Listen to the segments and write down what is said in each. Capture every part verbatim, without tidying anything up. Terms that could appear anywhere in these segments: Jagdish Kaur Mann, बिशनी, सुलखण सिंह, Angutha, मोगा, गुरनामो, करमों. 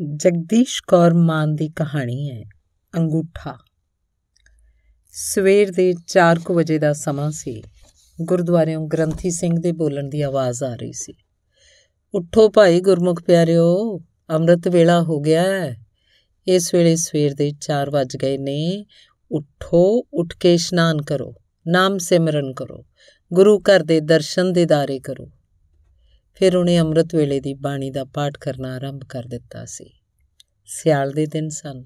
जगदीश कौर मान की कहानी है अंगूठा। सवेर के चार कु बजे का समा से गुरुद्वारों ग्रंथी सिंह के बोलन की आवाज़ आ रही सी। उठो भाई गुरमुख प्यारिओ, अमृत वेला हो गया है। इस वेले सवेर के चार बज गए ने। उठो, उठ के इशनान करो, नाम सिमरन करो, गुरु घर के दर्शन दीदारे करो। फिर उन्हें अमृत वेले की बाणी का पाठ करना आरंभ कर दिता सी। सियाल दे दिन सन।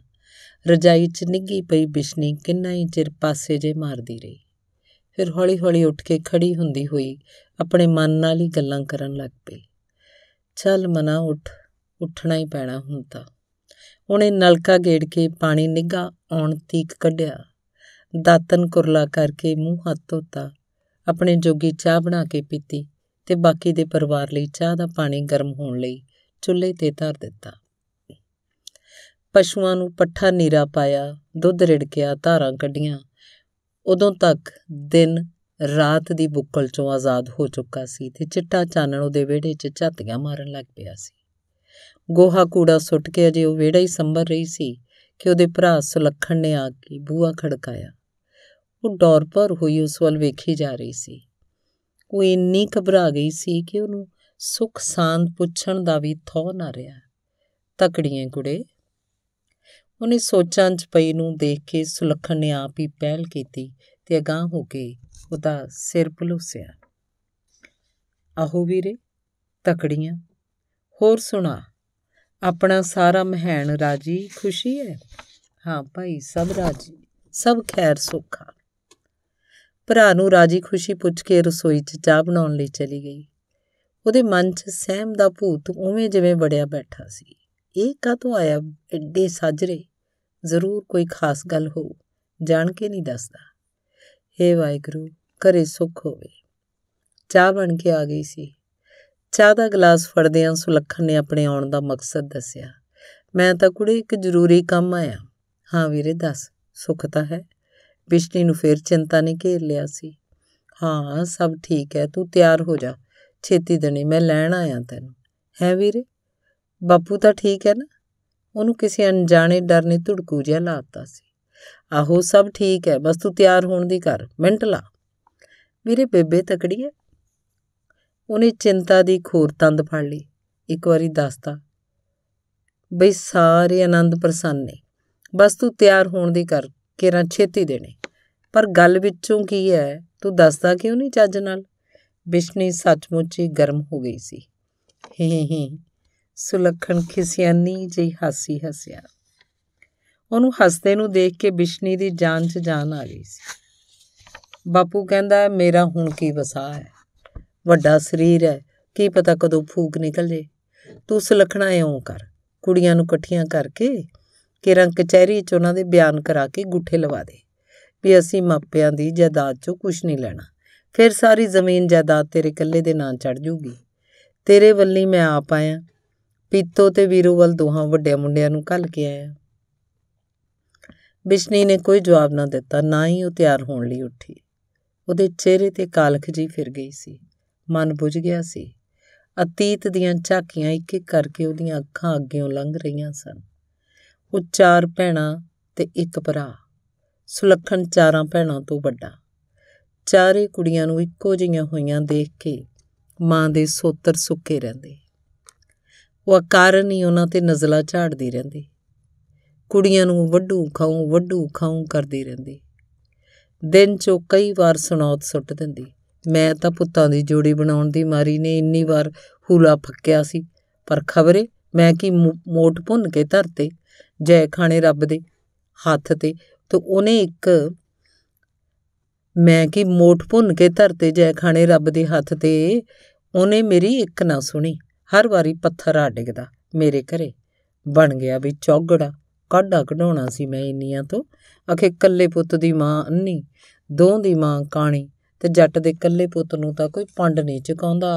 रजाई च निघी पई बिशनी किन्ना ही चिर पासे जे मारदी रही। फिर हौली हौली उठ के खड़ी हुंदी हुई अपने मन नाल ही गल्लां करन लग पई। चल मना, उठ, उठना ही पैना हुण तां। उन्हें नलका गेड़ के पानी निघा आउण तीक कढ़िया, दातन कुरला करके मूँह हथ धोता, अपने जोगी चाह बना के पीती ते बाकी दे परिवार लई चाह दा पानी गर्म होण लई चुल्हे ते धर दिता। पशुआं नूं पट्ठा नीरा पाया, दुध रिड़किया, धारां कड्डियां। उदों तक दिन रात दी बुक्कल चों आज़ाद हो चुका सी ते चिट्टा चानण उहदे विहड़े च झातीआं मारन लग पिया सी। गोहा कूड़ा सुट के अजे उह विहड़ा ही संभर रही सी कि उहदे भरा सुलखण ने आ के बूहा खड़काया। उह डौर भर होई उस वल वेखी जा रही सी। वो इन्नी घबरा गई सी कि उन्होंने सुख सांत पुछण दा भी थौ ना रहा। तकड़िए कुड़े, उन्हें सोचां च पई नूं देख के सुलखण ने आप ही पहल कीती ते अगाह हो के उहदा सिर भलूसिया। आहो वीरे तकड़ियां, होर सुना, अपना सारा महैण राजी खुशी है? हाँ भाई, सब राजी, सब खैर सुखा। भरा नूं राजी खुशी पुछ के रसोई च चाह बनाउण लई चली गई। उहदे मन च सहम दा भूत उवें जिवें वड़िया बैठा सी। इह काहतों आया एडे साजरे? जरूर कोई खास गल हो, जाण के नहीं दसदा। हे वाहिगुरू, घरे सुख होवे। चाह बण के आ गई सी। चाह दा गिलास फड़दिआं सुलखण ने अपने आउण दा मकसद दस्सिआ। मैं तां कुड़ी एक जरूरी काम आया। हाँ वीरे दस, सुख तां है? बिशनी नूं फिर चिंता ने घेर लिया सी। हाँ सब ठीक है, तू तैयार हो जा, छेती दणे मैं लैण आया तैनूं। है वीरे, बापू तां ठीक है ना? उहनूं किसी अणजाणे डर ने धुड़कू जिहा लाता सी। आहो सब ठीक है, बस तू तैयार होण दी कर, मिंट ला। वीरे बेबे तकड़ी है? उहने चिंता दी खोर तंद फड़ लई। एक वारी दसदा बई सारे आनंद प्रसन्न ने, बस तू तैयार होण दी कर, केरा छेती देने। पर गल विचों की है, तू दसदा क्यों नहीं चज नाल? बिशनी सचमुच ही गर्म हो गई सी। हे हे, सुलखण खिसियानी जी हासी हसिया। उहनूं हसदे नूं देख के बिशनी दी जान च जान आ गई सी। बापू कहंदा मेरा हुण की वसा है, वड्डा शरीर है, की पता कदों फूक निकल जे। तू सुलखणा इउं कर, कुड़ियां नूं इकट्ठियां करके केरा कचहरी च उन्हां दे बयान करा के गुठे लवा दे भी असीं मापिआं दी जायदाद चों कुछ नहीं लैणा। फिर सारी जमीन जायदाद तेरे कल्ले दे नां चढ़ जूगी। तेरे वल्ली मैं आप आया, पीतो ते वीरू वल दोहां वड्डिआं मुंडिआं नूं घल के आया। बिशनी ने कोई जवाब ना दिता, ना ही उह तैयार होण लई उठी। उहदे चेहरे ते कालख जी फिर गई सी। मन बुझ गया सी। अतीत दीआं झाकीआं इक इक करके उहदीआं अखां अग्गिओं लंघ रहीआं सन। वो चार भैणां ते एक भरा। सुलखण चारां भैणां तो वड्डा। चारे कुड़ियां नूं इक्को जिहीआं होईआं देख के मां दे सोतर सुक्के रहिंदे। वो कारण ही उन्हां ते नज़ला झाड़दी रहिंदी। कुड़ियां नूं वड्डू खाऊं वड्डू खाऊं करदी रहिंदी। दिन चों कई वार सुनौत सुट दिंदी। मैं तां पुत्तां दी जोड़ी बनाउण दी मारी ने इन्नी वार हूला फक्किआ सी, पर खबरे मैं कि मोट भुंन के धरते जय खाने रब दे हथ ते। तो उन्हें एक मैं कि मोट भुन के धरते जय खाने रब दे हथ ते। उन्हें मेरी एक ना सुनी। हर वारी पत्थर आ डिगदा मेरे घरे। बन गया भी चौगड़ा। काढ़ा कढाउणा सी मैं इन्नियां तो। आखे कल्ले पुत दी मां अन्नी, दों दी मां काणी, ते जट दे कल्ले पुत नूं तां कोई पंड नहीं चुकाउंदा।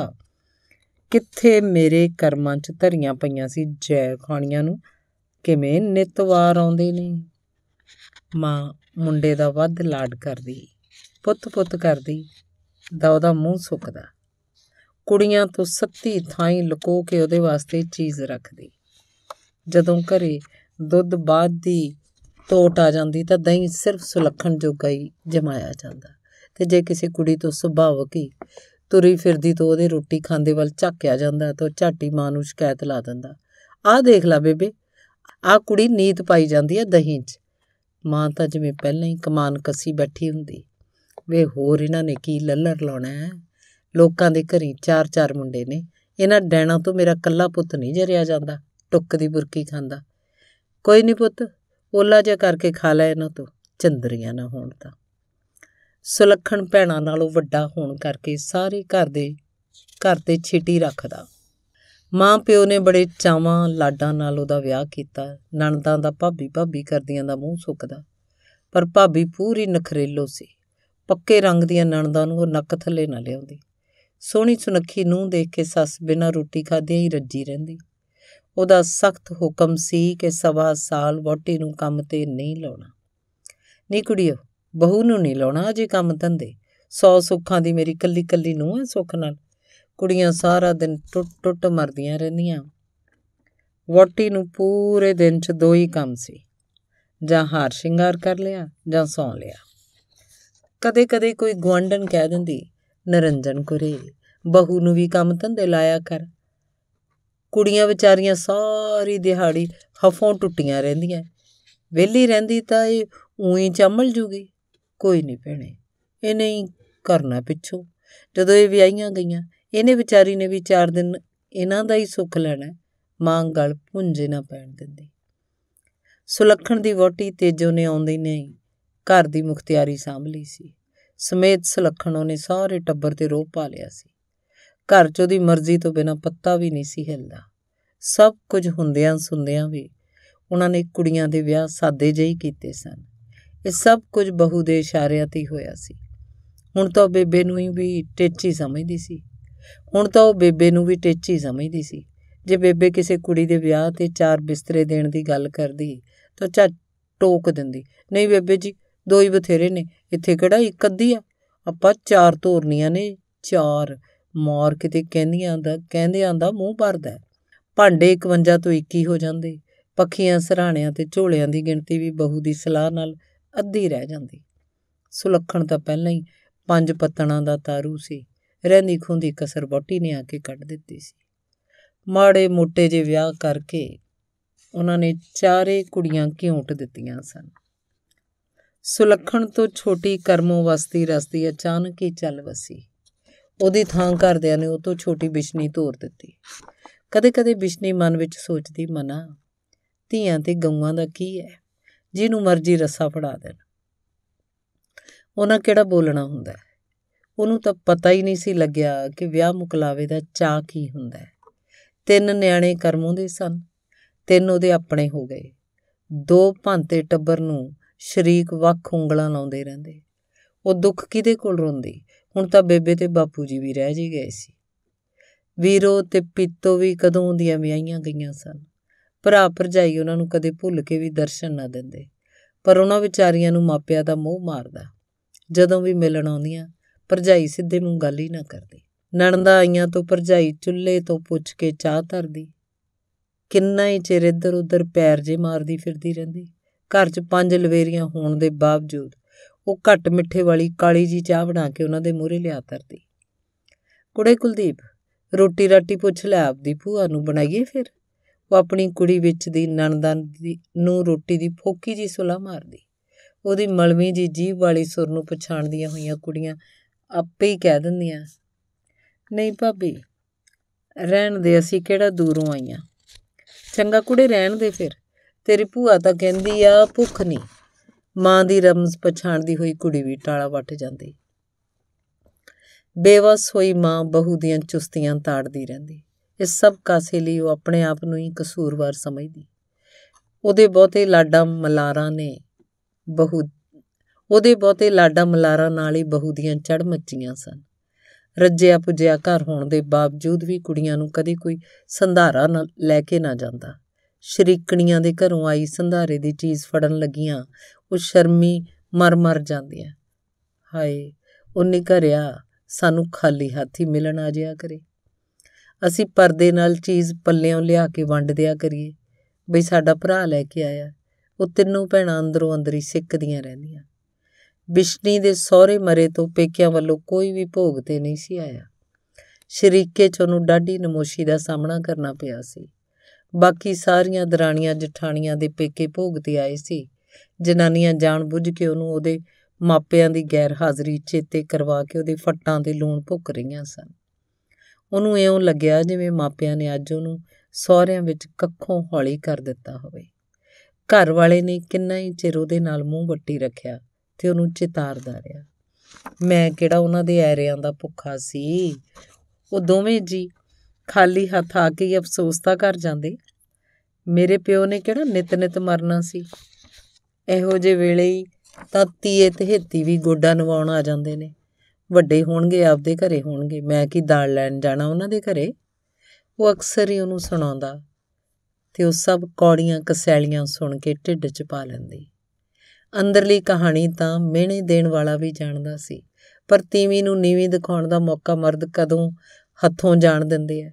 कित्थे मेरे कर्मां च धरियां पईआं सी जय खाणियां नूं किवें नित वार आउंदे ने। मां मुंडे दा वध लाड करदी, पुत पुत करदी दा उहदा मूँह सुकदा। कुड़ियां तो सत्ती थाई लुको के उहदे वास्ते चीज़ रखदी। ਜਦੋਂ ਘਰੇ ਦੁੱਧ ਬਾਅਦ ਦੀ ਤੋਟ ਆ ਜਾਂਦੀ ਤਾਂ ਦਹੀਂ ਸਿਰਫ ਸੁਲੱਖਣ ਜੋਗਾ ਹੀ ਜਮਾਇਆ ਜਾਂਦਾ। ਅਤੇ ਜੇ ਕਿਸੇ ਕੁੜੀ ਤੋਂ ਸੁਭਾਵਕ ਹੀ ਤੁਰੀ ਫਿਰਦੀ ਤੋਂ ਉਹਦੇ ਰੋਟੀ ਖਾਂਦੇ ਵੱਲ ਝਾਕਿਆ ਜਾਂਦਾ ਤਾਂ ਉਹ ਝਾਟੀ ਮਾਂ ਨੂੰ ਸ਼ਿਕਾਇਤ ਲਾ ਦਿੰਦਾ, ਆਹ ਦੇਖ ਲਾ ਬੇਬੇ, ਆਹ ਕੁੜੀ ਨੀਤ ਪਾਈ ਜਾਂਦੀ ਹੈ ਦਹੀਂ 'ਚ। ਮਾਂ ਤਾਂ ਜਿਵੇਂ ਪਹਿਲਾਂ ਹੀ ਕਮਾਨ ਕੱਸੀ ਬੈਠੀ ਹੁੰਦੀ, ਵੇ ਹੋਰ ਇਹਨਾਂ ਨੇ ਕੀ ਲੱਲਰ ਲਾਉਣਾ, ਲੋਕਾਂ ਦੇ ਘਰੀ ਚਾਰ ਚਾਰ ਮੁੰਡੇ ਨੇ, ਇਹਨਾਂ ਡੈਣਾ ਤੋਂ ਮੇਰਾ ਇਕੱਲਾ ਪੁੱਤ ਨਹੀਂ ਜਰਿਆ ਜਾਂਦਾ, ਟੁੱਕ ਦੀ ਬੁਰਕੀ ਖਾਂਦਾ। ਕੋਈ ਨਹੀਂ ਪੁੱਤ, ਓਲਾ ਜਿਹਾ ਕਰਕੇ ਖਾ ਲੈ ਇਹਨਾਂ ਤੋਂ, ਚੰਦਰੀਆਂ ਨਾ ਹੋਣ। ਤਾਂ ਸੁਲੱਖਣ ਭੈਣਾਂ ਨਾਲੋਂ ਵੱਡਾ ਹੋਣ ਕਰਕੇ ਸਾਰੇ ਘਰ ਦੇ ਘਰ 'ਤੇ ਛਿਟੀ ਰੱਖਦਾ। ਮਾਂ ਪਿਓ ਨੇ ਬੜੇ ਚਾਵਾਂ ਲਾਡਾਂ ਨਾਲ ਉਹਦਾ ਵਿਆਹ ਕੀਤਾ। ਨਣਦਾਂ ਦਾ ਭਾਬੀ ਭਾਬੀ ਕਰਦੀਆਂ ਦਾ ਮੂੰਹ ਸੁੱਕਦਾ, ਪਰ ਭਾਬੀ ਪੂਰੀ ਨਖਰੇਲੋ ਸੀ। ਪੱਕੇ ਰੰਗ ਦੀਆਂ ਨਣਦਾਂ ਨੂੰ ਉਹ ਨੱਕ ਥੱਲੇ ਨਾ ਲਿਆਉਂਦੀ। ਸੋਹਣੀ ਸੁਨੱਖੀ ਨੂੰਹ ਦੇਖ ਕੇ ਸੱਸ ਬਿਨਾਂ ਰੋਟੀ ਖਾਧਿਆਂ ਹੀ ਰੱਜੀ ਰਹਿੰਦੀ। ਉਹਦਾ ਸਖਤ ਹੁਕਮ ਸੀ ਕਿ ਸਵਾ ਸਾਲ ਵਹੁਟੀ ਨੂੰ ਕੰਮ 'ਤੇ ਨਹੀਂ ਲਾਉਣਾ। ਨਹੀਂ ਕੁੜੀਓ, ਬਹੂ ਨੂੰ ਨਹੀਂ ਲਾਉਣਾ ਅਜੇ ਕੰਮ ਧੰਦੇ, ਸੌ ਸੁੱਖਾਂ ਦੀ ਮੇਰੀ ਕੱਲੀ ਕੱਲੀ ਨੂੰਹ ਹੈ ਸੁੱਖ ਨਾਲ। ਕੁੜੀਆਂ ਸਾਰਾ ਦਿਨ ਟੁੱਟ ਟੁੱਟ ਮਰਦੀਆਂ ਰਹਿੰਦੀਆਂ। ਵਹੁਟੀ ਨੂੰ ਪੂਰੇ ਦਿਨ 'ਚ ਦੋ ਹੀ ਕੰਮ ਸੀ, ਜਾਂ ਹਾਰ ਸ਼ਿੰਗਾਰ ਕਰ ਲਿਆ ਜਾਂ ਸੌਂ ਲਿਆ। ਕਦੇ ਕਦੇ ਕੋਈ ਗੁਆਂਢਣ ਕਹਿ ਦਿੰਦੀ, ਨਰੰਜਨ ਕੁਰੇ ਬਹੂ ਨੂੰ ਵੀ ਕੰਮ ਧੰਦੇ ਲਾਇਆ ਕਰ। ਕੁੜੀਆਂ ਵਿਚਾਰੀਆਂ ਸਾਰੀ ਦਿਹਾੜੀ ਹਫੋਂ ਟੁੱਟੀਆਂ ਰਹਿੰਦੀਆਂ, ਵਿਹਲੀ ਰਹਿੰਦੀ ਤਾਂ ਇਹ ਊਈਂ ਚੰਮਲ ਜੂਗੀ। ਕੋਈ ਨਹੀਂ ਭੈਣੇ, ਇਹਨੇ ਹੀ ਕਰਨਾ ਪਿੱਛੋਂ, ਜਦੋਂ ਇਹ ਵਿਆਹੀਆਂ ਗਈਆਂ ਇਹਨੇ ਵਿਚਾਰੀ ਨੇ ਵੀ ਚਾਰ ਦਿਨ ਇਹਨਾਂ ਦਾ ਹੀ ਸੁੱਖ ਲੈਣਾ। ਮਾਂ ਗਲ ਭੁੰਜੇ ਨਾ ਪੈਣ ਦਿੰਦੀ। ਸੁਲੱਖਣ ਦੀ ਵਹੁਟੀ ਤੇਜੋ ਨੇ ਆਉਂਦੀ ਨੇ ਘਰ ਦੀ ਮੁਖਤਿਆਰੀ ਸਾਂਭ ਲਈ ਸੀ। ਸਮੇਤ ਸੁਲੱਖਣ ਉਹਨੇ ਸਾਰੇ ਟੱਬਰ 'ਤੇ ਰੋਹ ਪਾ ਲਿਆ ਸੀ। ਘਰ 'ਚ ਉਹਦੀ ਮਰਜ਼ੀ ਤੋਂ ਬਿਨਾਂ ਪੱਤਾ ਵੀ ਨਹੀਂ ਸੀ ਹਿਲਦਾ। ਸਭ ਕੁਝ ਹੁੰਦਿਆਂ ਸੁੰਦਿਆਂ ਵੀ ਉਹਨਾਂ ਨੇ ਕੁੜੀਆਂ ਦੇ ਵਿਆਹ ਸਾਦੇ ਜਿਹੇ ਹੀ ਕੀਤੇ ਸਨ। ਇਹ ਸਭ ਕੁਝ ਬਹੂ ਦੇ ਇਸ਼ਾਰਿਆਂ 'ਤੇ ਹੋਇਆ ਸੀ। ਹੁਣ ਤਾਂ ਉਹ ਬੇਬੇ ਨੂੰ ਹੀ ਵੀ ਟੇਚੀ ਸਮਝਦੀ ਸੀ ਹੁਣ ਤਾਂ ਉਹ ਬੇਬੇ ਨੂੰ ਵੀ ਟੇਚੀ ਸਮਝਦੀ ਸੀ। ਜੇ ਬੇਬੇ ਕਿਸੇ ਕੁੜੀ ਦੇ ਵਿਆਹ 'ਤੇ ਚਾਰ ਬਿਸਤਰੇ ਦੇਣ ਦੀ ਗੱਲ ਕਰਦੀ ਤਾਂ ਝੱਟ ਟੋਕ ਦਿੰਦੀ, ਨਹੀਂ ਬੇਬੇ ਜੀ, ਦੋ ਹੀ ਬਥੇਰੇ ਨੇ, ਇੱਥੇ ਕਿਹੜਾ ਇੱਕ ਅੱਧੀ ਆ, ਆਪਾਂ ਚਾਰ ਤੋਰਨੀਆਂ ਨੇ, ਚਾਰ। ਮੌਰ ਕਿਤੇ ਕਹਿੰਦੀਆਂ ਦਾ ਕਹਿੰਦਿਆਂ ਦਾ ਮੂੰਹ ਭਰਦਾ। ਭਾਂਡੇ ਇਕਵੰਜਾ ਤੋਂ ਇੱਕੀ ਹੋ ਜਾਂਦੇ। ਪੱਖੀਆਂ, ਸਰਾਣਿਆਂ ਅਤੇ ਝੋਲਿਆਂ ਦੀ ਗਿਣਤੀ ਵੀ ਬਹੂ ਦੀ ਸਲਾਹ ਨਾਲ ਅੱਧੀ ਰਹਿ ਜਾਂਦੀ। ਸੁਲੱਖਣ ਤਾਂ ਪਹਿਲਾਂ ਹੀ ਪੰਜ ਪੱਤਣਾਂ ਦਾ ਤਾਰੂ ਸੀ। ਰਹਿੰਦੀ ਖੁੰਦੀ ਕਸਰ ਵਹੁਟੀ ਨੇ ਆ ਕੇ ਕੱਢ ਦਿੱਤੀ ਸੀ। ਮਾੜੇ ਮੋਟੇ ਜਿਹੇ ਵਿਆਹ ਕਰਕੇ ਉਹਨਾਂ ਨੇ ਚਾਰੇ ਕੁੜੀਆਂ ਘਿਉਂਟ ਦਿੱਤੀਆਂ ਸਨ। ਸੁਲੱਖਣ ਤੋਂ ਛੋਟੀ ਕਰਮੋਂ ਵਸਦੀ ਰਸਦੀ ਅਚਾਨਕ ਹੀ ਚੱਲ ਵਸੀ। ਉਹਦੀ ਥਾਂ ਘਰਦਿਆਂ ਨੇ ਉਹ ਤੋਂ ਛੋਟੀ ਬਿਸ਼ਨੀ ਤੋਰ ਦਿੱਤੀ। ਕਦੇ ਕਦੇ ਬਿਸ਼ਨੀ ਮਨ ਵਿੱਚ ਸੋਚਦੀ, ਮਨਾ, ਧੀਆਂ ਤੇ ਗਊਆਂ ਦਾ ਕੀ ਹੈ, ਜਿਹਨੂੰ ਮਰਜ਼ੀ ਰੱਸਾ ਫੜਾ ਦੇਣ, ਉਹਨਾਂ ਕਿਹੜਾ ਬੋਲਣਾ ਹੁੰਦਾ। ਉਹਨੂੰ ਤਾਂ ਪਤਾ ਹੀ ਨਹੀਂ ਸੀ ਲੱਗਿਆ ਕਿ ਵਿਆਹ ਮੁਕਲਾਵੇ ਦਾ ਚਾਅ ਕੀ ਹੁੰਦਾ। ਤਿੰਨ ਨਿਆਣੇ ਕਰਮੋਂ ਦੇ ਸਨ, ਤਿੰਨ ਉਹਦੇ ਆਪਣੇ ਹੋ ਗਏ। ਦੋ ਭਾਂਤੇ ਟੱਬਰ ਨੂੰ ਸ਼ਰੀਕ ਵੱਖ ਉਂਗਲਾਂ ਲਾਉਂਦੇ ਰਹਿੰਦੇ। ਉਹ ਦੁੱਖ ਕਿਹਦੇ ਕੋਲ ਰੋਂਦੀ। ਹੁਣ ਤਾਂ ਬੇਬੇ ਤੇ ਬਾਪੂ ਜੀ ਵੀ ਰਹਿ ਜੀ ਗਏ ਸੀ। ਵੀਰੋ ਤੇ ਪੀਤੋ ਵੀ ਕਦੋਂ ਦੀਆਂ ਵਿਆਹੀਆਂ ਗਈਆਂ ਸਨ। ਭਰਾ ਭਰਜਾਈ ਉਹਨਾਂ ਨੂੰ ਕਦੇ ਭੁੱਲ ਕੇ ਵੀ ਦਰਸ਼ਨ ਨਾ ਦਿੰਦੇ, ਪਰ ਉਹਨਾਂ ਵਿਚਾਰੀਆਂ ਨੂੰ ਮਾਪਿਆਂ ਦਾ ਮੋਹ ਮਾਰਦਾ। ਜਦੋਂ ਵੀ ਮਿਲਣ ਆਉਂਦੀਆਂ ਭਰਜਾਈ ਸਿੱਧੇ ਮੂੰਹ ਗੱਲ ਹੀ ਨਾ ਕਰਦੀ। ਨਣਦਾਂ ਆਈਆਂ ਤੋਂ ਭਰਜਾਈ ਚੁੱਲ੍ਹੇ ਤੋਂ ਪੁੱਛ ਕੇ ਚਾਹ ਧਰਦੀ। ਕਿੰਨਾ ਹੀ ਚਿਰ ਇੱਧਰ ਉੱਧਰ ਪੈਰ ਜੇ ਮਾਰਦੀ ਫਿਰਦੀ ਰਹਿੰਦੀ। ਘਰ 'ਚ ਪੰਜ ਲਵੇਰੀਆਂ ਹੋਣ ਦੇ ਬਾਵਜੂਦ ਉਹ ਘੱਟ ਮਿੱਠੇ ਵਾਲੀ ਕਾਲੀ ਜੀ ਚਾਹ ਬਣਾ ਕੇ ਉਹਨਾਂ ਦੇ ਮੂਹਰੇ ਲਿਆ ਧਰਦੀ। ਕੁੜੇ ਕੁਲਦੀਪ, ਰੋਟੀ ਰਾਟੀ ਪੁੱਛ ਲੈ ਆਪਦੀ ਭੂਆ ਨੂੰ, ਬਣਾਈਏ ਫਿਰ। ਉਹ ਆਪਣੀ ਕੁੜੀ ਵਿੱਚ ਦੀ ਨਣਦਾਂ ਦੀ ਨੂੰ ਰੋਟੀ ਦੀ ਫੋਕੀ ਜੀ ਸੁਲਾ ਮਾਰਦੀ। ਉਹਦੀ ਮਲਵੀ ਜੀ ਜੀਭ ਵਾਲੀ ਸੁਰ ਨੂੰ ਪਛਾਣਦੀਆਂ ਹੋਈਆਂ ਕੁੜੀਆਂ ਆਪੇ ਹੀ ਕਹਿ ਦਿੰਦੀਆਂ, ਨਹੀਂ ਭਾਬੀ ਰਹਿਣ ਦੇ, ਅਸੀਂ ਕਿਹੜਾ ਦੂਰੋਂ ਆਈਆਂ। ਚੰਗਾ ਕੁੜੇ ਰਹਿਣ ਦੇ ਫਿਰ, ਤੇਰੀ ਭੂਆ ਤਾਂ ਕਹਿੰਦੀ ਆ ਭੁੱਖ ਨਹੀਂ। ਮਾਂ ਦੀ ਰਮਜ਼ ਪਛਾਣਦੀ ਹੋਈ ਕੁੜੀ ਵੀ ਟਾਲਾ ਵੱਟ ਜਾਂਦੀ। ਬੇਵਸ ਹੋਈ ਮਾਂ ਬਹੂ ਦੀਆਂ ਚੁਸਤੀਆਂ ਤਾੜਦੀ ਰਹਿੰਦੀ। ਇਸ ਸਭ ਕਾਸੇ ਲਈ ਉਹ ਆਪਣੇ ਆਪ ਨੂੰ ਹੀ ਕਸੂਰਵਾਰ ਸਮਝਦੀ। ਉਹਦੇ ਬਹੁਤੇ ਲਾਡਾ ਮਲਾਰਾਂ ਨੇ ਬਹੂ ਉਹਦੇ ਬਹੁਤੇ ਲਾਡਾ ਮਲਾਰਾਂ ਨਾਲ ਹੀ ਬਹੂ ਦੀਆਂ ਚੜ੍ਹ ਮੱਚੀਆਂ ਸਨ। ਰੱਜਿਆ ਪੁੱਜਿਆ ਘਰ ਹੋਣ ਦੇ ਬਾਵਜੂਦ ਵੀ ਕੁੜੀਆਂ ਨੂੰ ਕਦੇ ਕੋਈ ਸੰਧਾਰਾ ਨਾ ਲੈ ਕੇ ਨਾ ਜਾਂਦਾ। ਸ਼ਰੀਕਣੀਆਂ ਦੇ ਘਰੋਂ ਆਈ ਸੰਧਾਰੇ ਦੀ ਚੀਜ਼ ਫੜਨ ਲੱਗੀਆਂ ਉਹ ਸ਼ਰਮੀ ਮਰ ਮਰ ਜਾਂਦੀਆਂ, ਹਾਏ ਉਹਨੇ ਘਰਿਆ ਸਾਨੂੰ ਖਾਲੀ ਹੱਥ ਹੀ ਮਿਲਣ ਆ ਜਿਆ ਕਰੇ, ਅਸੀਂ ਪਰਦੇ ਨਾਲ ਚੀਜ਼ ਪੱਲਿਓਂ ਲਿਆ ਕੇ ਵੰਡ ਦਿਆ ਕਰੀਏ। बई साडा भरा लैके आया। वो तीनों भैन अंदरों अंदर ही सिकदियां रहिंदियां। बिशनी दे सौरे मरे तो पेकियां वालों कोई भी भोग ते नहीं सी आया। शरीके च उन्हूं डाढ़ी नमोशी का सामना करना पिया सी। बाकी सारियां दराणियां जठाणियां दे पेके भोग ते आए सी। जनानियां जाण बुझ के उन्हूं उहदे मापियां दी गैर हाज़री चेते करवा के उहदे फट्टां ते लूण भुक रहियां सन। उन्हूं इउं लग्गिआ जिवें मापियां ने अज उहनूं सौहरियां विच कक्खों हौली कर दिता होवे। घर वाले ने किन्ना ही चिर उहदे नाल मूँह वट्टी रखिआ ते उहनूं चितारदा रहा। मैं किहड़ा उहनां दे ऐरिआं दा भुखा सी। वो दोवें जी खाली हत्थ आ के ही अफसोस तां कर जांदे। मेरे प्यो ने किहड़ा नित नित मरना सी। इहो जिहे वेले ही तां तीए तहेती भी गोडा नवाउण आ जांदे ने। ਵੱਡੇ ਹੋਣਗੇ ਆਪਦੇ ਘਰੇ ਹੋਣਗੇ। ਮੈਂ ਕੀ ਦਾਲ ਲੈਣ ਜਾਣਾ ਉਹਨਾਂ ਦੇ ਘਰੇ। ਉਹ ਅਕਸਰ ਹੀ ਉਹਨੂੰ ਸੁਣਾਉਂਦਾ ਤੇ ਉਹ ਸਭ ਕੌੜੀਆਂ ਕਸੈਲੀਆਂ ਸੁਣ ਕੇ ਢਿੱਡ 'ਚ ਪਾ ਲੈਂਦੀ। ਅੰਦਰਲੀ ਕਹਾਣੀ ਤਾਂ ਮਿਹਣੇ ਦੇਣ ਵਾਲਾ ਵੀ ਜਾਣਦਾ ਸੀ, ਪਰ ਤੀਵੀਂ ਨੂੰ ਨੀਵੀਂ ਦਿਖਾਉਣ ਦਾ ਮੌਕਾ ਮਰਦ ਕਦੋਂ ਹੱਥੋਂ ਜਾਣ ਦਿੰਦੇ ਆ।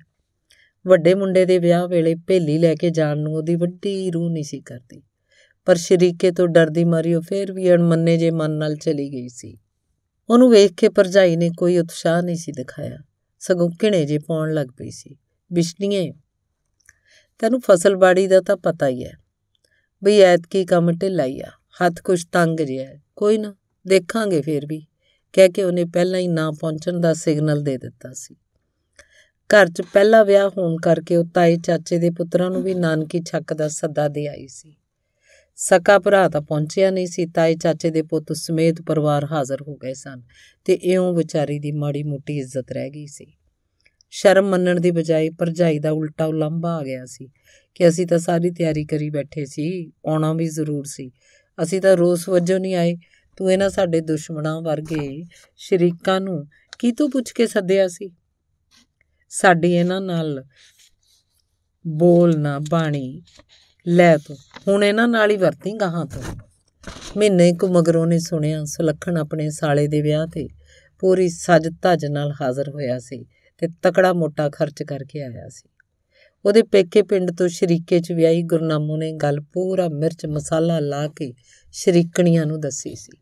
ਵੱਡੇ ਮੁੰਡੇ ਦੇ ਵਿਆਹ ਵੇਲੇ ਭੇਲੀ ਲੈ ਕੇ ਜਾਣ ਨੂੰ ਉਹਦੀ ਵੱਡੀ ਰੂਹ ਨਹੀਂ ਸੀ ਕਰਦੀ, ਪਰ ਸ਼ਰੀਕੇ ਤੋਂ ਡਰਦੀ ਮਾਰੀ ਉਹ ਫੇਰ ਵੀ ਅਣਮੰਨੇ ਜੇ ਮਨ ਨਾਲ ਚਲੀ ਗਈ ਸੀ। ਉਹਨੂੰ ਵੇਖ ਕੇ ਭਰਜਾਈ ਨੇ ਕੋਈ ਉਤਸ਼ਾਹ ਨਹੀਂ ਸੀ ਦਿਖਾਇਆ, ਸਗੋਂ ਘਿਣੇ ਜੇ ਪਾਉਣ ਲੱਗ ਪਈ ਸੀ। ਬਿਸ਼ਨੀਏ, ਤੈਨੂੰ ਫਸਲ ਬਾੜੀ ਦਾ ਤਾਂ ਪਤਾ ਹੀ ਹੈ ਬਈ ਐਤਕੀ ਕੰਮ ਢਿੱਲਾ ਹੀ ਆ, ਹੱਥ ਕੁਛ ਤੰਗ ਜਿਹਾ। ਕੋਈ ਨਾ, ਦੇਖਾਂਗੇ ਫੇਰ ਵੀ, ਕਹਿ ਕੇ ਉਹਨੇ ਪਹਿਲਾਂ ਹੀ ਨਾ ਪਹੁੰਚਣ ਦਾ ਸਿਗਨਲ ਦੇ ਦਿੱਤਾ ਸੀ। ਘਰ 'ਚ ਪਹਿਲਾ ਵਿਆਹ ਹੋਣ ਕਰਕੇ ਉਹ ਤਾਏ ਚਾਚੇ ਦੇ ਪੁੱਤਰਾਂ ਨੂੰ ਵੀ ਨਾਨਕੀ ਛੱਕ ਦਾ ਸੱਦਾ ਦੇ ਆਈ ਸੀ। ਸਕਾ ਭਰਾ ਤਾਂ ਪਹੁੰਚਿਆ ਨਹੀਂ ਸੀ। ਤਾਏ ਚਾਚੇ ਦੇ ਪੁੱਤ ਸਮੇਤ ਪਰਿਵਾਰ ਹਾਜ਼ਰ ਹੋ ਗਏ ਸਨ ਤੇ ਇਉਂ ਵਿਚਾਰੀ ਦੀ ਮਾੜੀ ਮੋਟੀ ਇੱਜ਼ਤ ਰਹਿ ਗਈ ਸੀ। ਸ਼ਰਮ ਮੰਨਣ ਦੀ ਬਜਾਏ ਭਰਜਾਈ ਦਾ ਉਲਟਾ ਉਲੰਭਾ ਆ ਗਿਆ ਸੀ ਕਿ ਅਸੀਂ ਤਾਂ ਸਾਰੀ ਤਿਆਰੀ ਕਰੀ ਬੈਠੇ ਸੀ, ਆਉਣਾ ਵੀ ਜ਼ਰੂਰ ਸੀ। ਅਸੀਂ ਤਾਂ ਰੋਸ ਵਜੋਂ ਨਹੀਂ ਆਏ, ਤੂੰ ਇਹਨਾਂ ਸਾਡੇ ਦੁਸ਼ਮਣਾਂ ਵਰਗੇ ਸ਼ਰੀਕਾਂ ਨੂੰ ਕੀ ਤੋਂ ਪੁੱਛ ਕੇ ਸੱਦਿਆ ਸੀ। ਸਾਡੀ ਇਹਨਾਂ ਨਾਲ ਬੋਲਣਾ ਬਾਣੀ ਲੈ ਤੂੰ ਹੁਣ ਇਹਨਾਂ ਨਾਲ ਹੀ ਵਰਤੀ ਗਾਹਾਂ ਤੋਂ। ਮਹੀਨੇ ਕੁ ਮਗਰੋਂ ਨੇ ਸੁਣਿਆ ਸੁਲੱਖਣ ਆਪਣੇ ਸਾਲੇ ਦੇ ਵਿਆਹ 'ਤੇ ਪੂਰੀ ਸੱਜ ਧੱਜ ਨਾਲ ਹਾਜ਼ਰ ਹੋਇਆ ਸੀ ਤੇ ਤਕੜਾ ਮੋਟਾ ਖਰਚ ਕਰਕੇ ਆਇਆ ਸੀ। ਉਹਦੇ ਪੇਕੇ ਪਿੰਡ ਤੋਂ ਸ਼ਰੀਕੇ 'ਚ ਵਿਆਹੀ ਗੁਰਨਾਮੋ ਨੇ ਗੱਲ ਪੂਰਾ ਮਿਰਚ ਮਸਾਲਾ ਲਾ ਕੇ ਸ਼ਰੀਕਣੀਆਂ ਨੂੰ ਦੱਸੀ ਸੀ।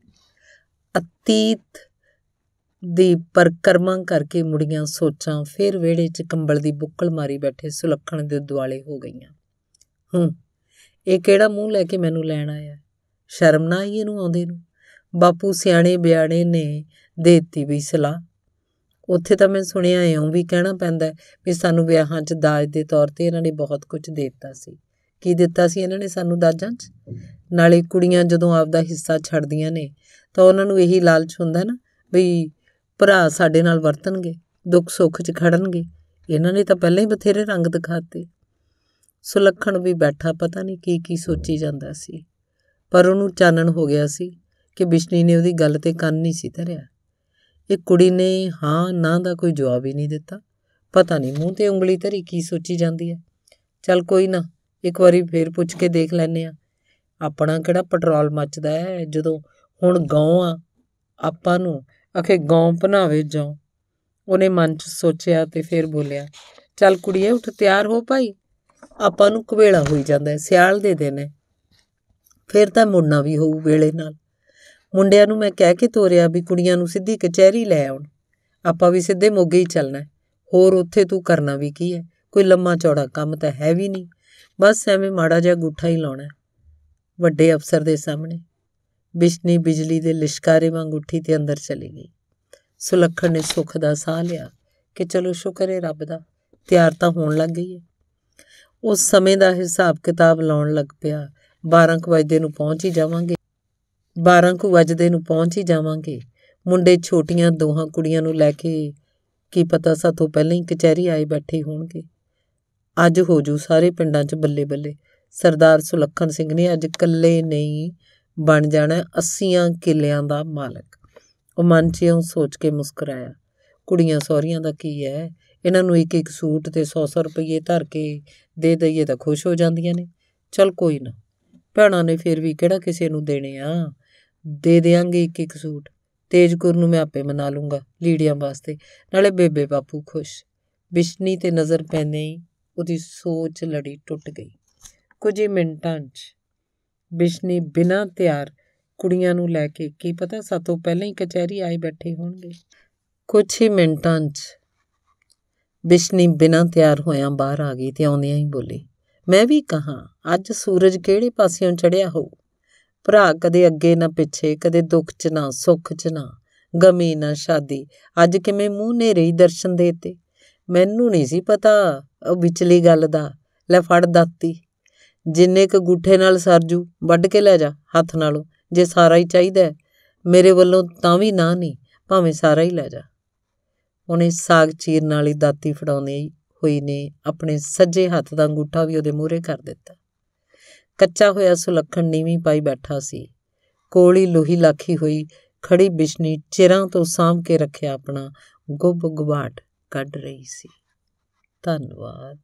ਅਤੀਤ ਦੀ ਪਰਕਰਮਾਂ ਕਰਕੇ ਮੁੜੀਆਂ ਸੋਚਾਂ ਫੇਰ ਵਿਹੜੇ 'ਚ ਕੰਬਲ ਦੀ ਬੁੱਕਲ ਮਾਰੀ ਬੈਠੇ ਸੁਲੱਖਣ ਦੇ ਦੁਆਲੇ ਹੋ ਗਈਆਂ। ਹੂੰ, ਇਹ ਕਿਹੜਾ ਮੂੰਹ ਲੈ ਕੇ ਮੈਨੂੰ ਲੈਣ ਆਇਆ। ਸ਼ਰਮ ਨਾ ਆਈ ਇਹਨੂੰ ਆਉਂਦੇ ਨੂੰ। ਬਾਪੂ ਸਿਆਣੇ ਬਿਆਣੇ ਨੇ ਦੇ ਦਿੱਤੀ ਵੀ ਸਲਾਹ। ਉੱਥੇ ਤਾਂ ਮੈਂ ਸੁਣਿਆ ਇਉਂ ਵੀ ਕਹਿਣਾ ਪੈਂਦਾ ਵੀ ਸਾਨੂੰ ਵਿਆਹਾਂ 'ਚ ਦਾਜ ਦੇ ਤੌਰ 'ਤੇ ਇਹਨਾਂ ਨੇ ਬਹੁਤ ਕੁਝ ਦੇ ਦਿੱਤਾ ਸੀ। ਕੀ ਦਿੱਤਾ ਸੀ ਇਹਨਾਂ ਨੇ ਸਾਨੂੰ ਦਾਜਾਂ 'ਚ? ਨਾਲੇ ਕੁੜੀਆਂ ਜਦੋਂ ਆਪਦਾ ਹਿੱਸਾ ਛੱਡਦੀਆਂ ਨੇ ਤਾਂ ਉਹਨਾਂ ਨੂੰ ਇਹੀ ਲਾਲਚ ਹੁੰਦਾ ਨਾ ਵੀ ਭਰਾ ਸਾਡੇ ਨਾਲ ਵਰਤਣਗੇ, ਦੁੱਖ ਸੁੱਖ 'ਚ ਖੜਨਗੇ। ਇਹਨਾਂ ਨੇ ਤਾਂ ਪਹਿਲਾਂ ਹੀ ਬਥੇਰੇ ਰੰਗ ਦਿਖਾਤੇ। ਸੁਲੱਖਣ ਵੀ ਬੈਠਾ ਪਤਾ ਨਹੀਂ ਕੀ ਕੀ ਸੋਚੀ ਜਾਂਦਾ ਸੀ, ਪਰ ਉਹਨੂੰ ਚਾਨਣ ਹੋ ਗਿਆ ਸੀ ਕਿ ਬਿਸ਼ਨੀ ਨੇ ਉਹਦੀ ਗੱਲ 'ਤੇ ਕੰਨ ਨਹੀਂ ਸੀ ਧਰਿਆ। ਇਹ ਕੁੜੀ ਨੇ ਹਾਂ ਨਾ ਦਾ ਕੋਈ ਜਵਾਬ ਹੀ ਨਹੀਂ ਦਿੱਤਾ। ਪਤਾ ਨਹੀਂ ਮੂੰਹ 'ਤੇ ਉਂਗਲੀ ਧਰੀ ਕੀ ਸੋਚੀ ਜਾਂਦੀ ਹੈ। ਚੱਲ ਕੋਈ ਨਾ, ਇੱਕ ਵਾਰੀ ਫੇਰ ਪੁੱਛ ਕੇ ਦੇਖ ਲੈਂਦੇ ਹਾਂ। ਆਪਣਾ ਕਿਹੜਾ ਪੈਟਰੋਲ ਮੱਚਦਾ ਹੈ। ਜਦੋਂ ਹੁਣ ਗਾਉਂ ਆ ਆਪਾਂ ਨੂੰ ਆਖੇ ਗਾਉਂ ਭਨਾਵੇ ਜਾਉਂ। ਉਹਨੇ ਮਨ 'ਚ ਸੋਚਿਆ ਤੇ ਫੇਰ ਬੋਲਿਆ, ਚੱਲ ਕੁੜੀਏ ਉੱਠ ਤਿਆਰ ਹੋ ਭਾਈ, ਆਪਾਂ ਨੂੰ ਘਵੇਲਾ ਹੋਈ ਜਾਂਦਾ। ਸਿਆਲ ਦੇ ਦਿਨ ਹੈ, ਫਿਰ ਤਾਂ ਮੁੜਨਾ ਵੀ ਹੋਊ ਵੇਲੇ ਨਾਲ। ਮੁੰਡਿਆਂ ਨੂੰ ਮੈਂ ਕਹਿ ਕੇ ਤੋਰਿਆ ਵੀ ਕੁੜੀਆਂ ਨੂੰ ਸਿੱਧੀ ਕਚਹਿਰੀ ਲੈ ਆਉਣ, ਆਪਾਂ ਵੀ ਸਿੱਧੇ ਮੋਗੇ ਹੀ ਚੱਲਣਾ। ਹੋਰ ਉੱਥੇ ਤੂੰ ਕਰਨਾ ਵੀ ਕੀ ਹੈ? ਕੋਈ ਲੰਮਾ ਚੌੜਾ ਕੰਮ ਤਾਂ ਹੈ ਵੀ ਨਹੀਂ, ਬਸ ਐਵੇਂ ਮਾੜਾ ਜਿਹਾ ਗੂਠਾ ਹੀ ਲਾਉਣਾ ਵੱਡੇ ਅਫਸਰ ਦੇ ਸਾਹਮਣੇ। ਬਿਸ਼ਨੀ ਬਿਜਲੀ ਦੇ ਲਿਸ਼ਕਾਰੇ ਵਾਂਗ ਉੱਠੀ ਤੇ ਅੰਦਰ ਚਲੀ ਗਈ। ਸੁਲੱਖਣ ਨੇ ਸੁੱਖ ਦਾ ਸਾਹ ਲਿਆ ਕਿ ਚਲੋ ਸ਼ੁਕਰ ਹੈ ਰੱਬ ਦਾ, ਤਿਆਰ ਤਾਂ ਹੋਣ ਲੱਗ ਗਈ ਹੈ। ਉਸ ਸਮੇਂ ਦਾ ਹਿਸਾਬ ਕਿਤਾਬ ਲਾਉਣ ਲੱਗ ਪਿਆ। ਬਾਰਾਂ ਕੁ ਵਜਦੇ ਨੂੰ ਪਹੁੰਚ ਹੀ ਜਾਵਾਂਗੇ ਬਾਰਾਂ ਕੁ ਵਜਦੇ ਨੂੰ ਪਹੁੰਚ ਹੀ ਜਾਵਾਂਗੇ। ਮੁੰਡੇ ਛੋਟੀਆਂ ਦੋਹਾਂ ਕੁੜੀਆਂ ਨੂੰ ਲੈ ਕੇ ਕੀ ਪਤਾ ਸਾਥੋਂ ਪਹਿਲਾਂ ਹੀ ਕਚਹਿਰੀ ਆਏ ਬੈਠੇ ਹੋਣਗੇ। ਅੱਜ ਹੋ ਜੂ ਸਾਰੇ ਪਿੰਡਾਂ 'ਚ ਬੱਲੇ ਬੱਲੇ। ਸਰਦਾਰ ਸੁਲੱਖਣ ਸਿੰਘ ਨੇ ਅੱਜ ਇਕੱਲੇ ਨਹੀਂ ਬਣ ਜਾਣਾ ਅੱਸੀਆਂ ਕਿੱਲਿਆਂ ਦਾ ਮਾਲਕ। ਉਹ ਮਨ 'ਚ ਇਉਂ ਸੋਚ ਕੇ ਮੁਸਕਰਾਇਆ, ਕੁੜੀਆਂ ਸਹੁਰਿਆਂ ਦਾ ਕੀ ਹੈ, ਇਹਨਾਂ ਨੂੰ ਇੱਕ ਇੱਕ ਸੂਟ ਤੇ ਸੌ ਸੌ ਰੁਪਈਏ ਧਰ ਕੇ ਦੇ ਦਈਏ ਤਾਂ ਖੁਸ਼ ਹੋ ਜਾਂਦੀਆਂ ਨੇ। ਚੱਲ ਕੋਈ ਨਾ, ਭੈਣਾਂ ਨੇ ਫਿਰ ਵੀ ਕਿਹੜਾ ਕਿਸੇ ਨੂੰ ਦੇਣੇ ਆ, ਦੇ ਦਿਆਂਗੇ ਇੱਕ ਇੱਕ ਸੂਟ। ਤੇਜਗੁਰ ਨੂੰ ਮੈਂ ਆਪੇ ਮਨਾ ਲੂੰਗਾ ਲੀੜੀਆਂ ਵਾਸਤੇ, ਨਾਲੇ ਬੇਬੇ ਬਾਪੂ ਖੁਸ਼। ਬਿਸ਼ਨੀ 'ਤੇ ਨਜ਼ਰ ਪੈਂਦੇ ਹੀ ਉਹਦੀ ਸੋਚ ਲੜੀ ਟੁੱਟ ਗਈ। कुछ ही मिनटां बिशनी बिना तैयार कुड़ियां नूं लैके की पता सातों पहले ही कचहरी आए बैठे होणगे। कुछ ही मिनटां बिशनी बिना तैयार होयां बाहर आ गई ते आउंदियां ही बोली, मैं भी कहाँ अज सूरज किहड़े पासियों चढ़िया हो। भरा कदे अगे ना पिछे, कदे दुख च ना सुख च ना, गमी ना शादी, अज किवें मूँह नेरे ही दर्शन देते। मैनू नहीं सी पता विचली गल दा, लै फड़ दाती, जिन्ने क गुठे नाल सरजू वड्ढ के लै जा हथ नालों, जे सारा ही चाहिदा है मेरे वल्लों तां भी ना नहीं, भावें सारा ही लै जा। उहने साग चीरन वाली दाती फड़ाउंदी होई ने अपने सज्जे हथ दा अंगूठा भी उहदे मूहरे कर दिता। कच्चा होया सुलखण नीवी पाई बैठा सी, कोल ही लोही लाखी हुई खड़ी बिशनी चिरां तो सांभ के रखिया अपना गुब गुबाट ਕੱਢ ਰਹੀ ਸੀ। ਧੰਨਵਾਦ।